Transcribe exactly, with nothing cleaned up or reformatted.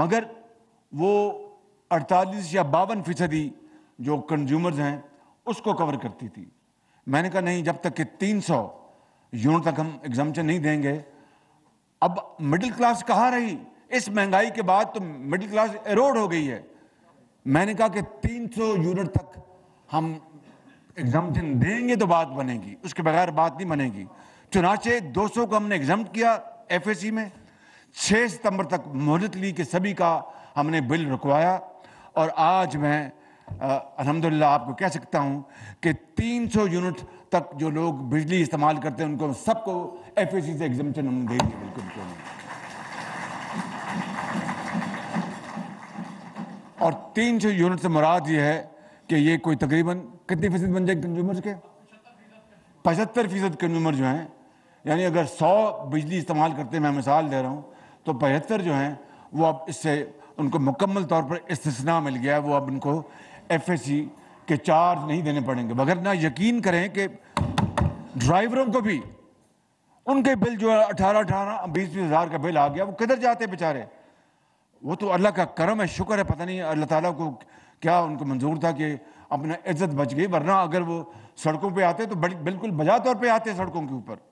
मगर वो अड़तालीस या बावन फीसदी जो कंज्यूमर्स हैं उसको कवर करती थी। मैंने कहा नहीं, जब तक कि तीन सौ यूनिट तक हम एग्जामिनेशन नहीं देंगे। अब मिडिल क्लास कहाँ रही इस महंगाई के बाद, तो मिडिल क्लास एरोड हो गई है। मैंने कहा कि तीन सौ यूनिट तक हम एग्जामिनेशन देंगे तो बात बनेगी, उसके बगैर बात नहीं बनेगी। चुनाचे दो सौ को हमने एग्जामिनेट किया एफ ए सी में। छः सितंबर तक मोहलत ली के सभी का हमने बिल रुकवाया और आज मैं अल्हम्दुलिल्लाह आपको कह सकता हूँ कि तीन सौ यूनिट तक जो लोग बिजली इस्तेमाल करते हैं उनको सबको एफ ए सी से एग्जामिनेशन हमने दे दिया। बिल्कुल। और तीन सौ यूनिट से मुराद ये है कि ये कोई तकरीबन कितनी फीसद बन जाएगी कंज्यूमर्स के? पचहत्तर फीसद कंज्यूमर जो हैं, यानी अगर सौ बिजली इस्तेमाल करते हैं, मैं मिसाल दे रहा हूँ, तो पचहत्तर जो हैं वो अब इससे उनको मुकम्मल तौर पर इस्तिस्ना मिल गया है। वो अब उनको एफ ए सी के चार्ज नहीं देने पड़ेंगे। मगर ना यकीन करें कि ड्राइवरों को भी उनके बिल जो है अठारह अठारह बीस बीस हज़ार का बिल आ गया, वो किधर जाते बेचारे? वो तो अल्लाह का करम है, शुक्र है, पता नहीं अल्लाह ताला को क्या उनको मंजूर था कि अपना इज्जत बच गई, वरना अगर वो सड़कों पे आते तो बिल्कुल बजा तौर पे आते सड़कों के ऊपर।